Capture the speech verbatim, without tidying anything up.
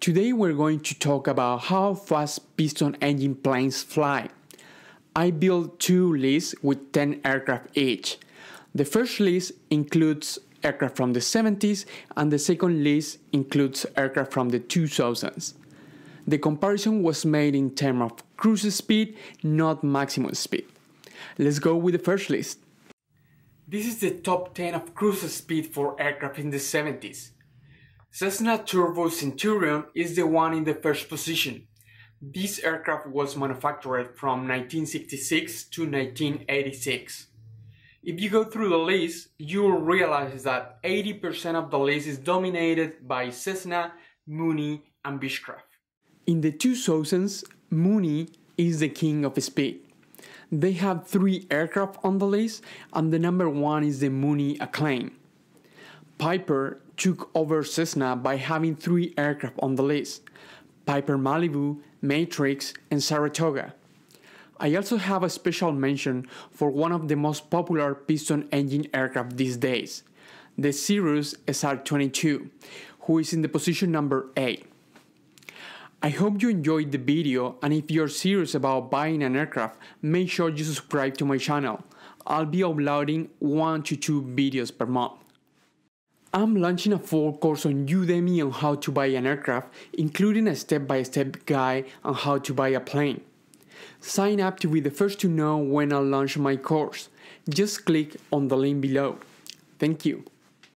Today we're going to talk about how fast piston engine planes fly. I built two lists with ten aircraft each. The first list includes aircraft from the seventies and the second list includes aircraft from the two thousands. The comparison was made in terms of cruise speed, not maximum speed. Let's go with the first list. This is the top ten of cruise speed for aircraft in the seventies. Cessna Turbo Centurion is the one in the first position. This aircraft was manufactured from nineteen sixty-six to nineteen eighty-six. If you go through the list, you will realize that eighty percent of the list is dominated by Cessna, Mooney and Beechcraft. In the two thousands, Mooney is the king of speed. They have three aircraft on the list and the number one is the Mooney Acclaim. Piper took over Cessna by having three aircraft on the list: Piper Malibu, Matrix and Saratoga. I also have a special mention for one of the most popular piston engine aircraft these days, the Cirrus S R twenty-two, who is in the position number eight. I hope you enjoyed the video, and if you're serious about buying an aircraft, make sure you subscribe to my channel. I'll be uploading one to two videos per month. I'm launching a full course on Udemy on how to buy an aircraft, including a step-by-step guide on how to buy a plane. Sign up to be the first to know when I launch my course. Just click on the link below. Thank you.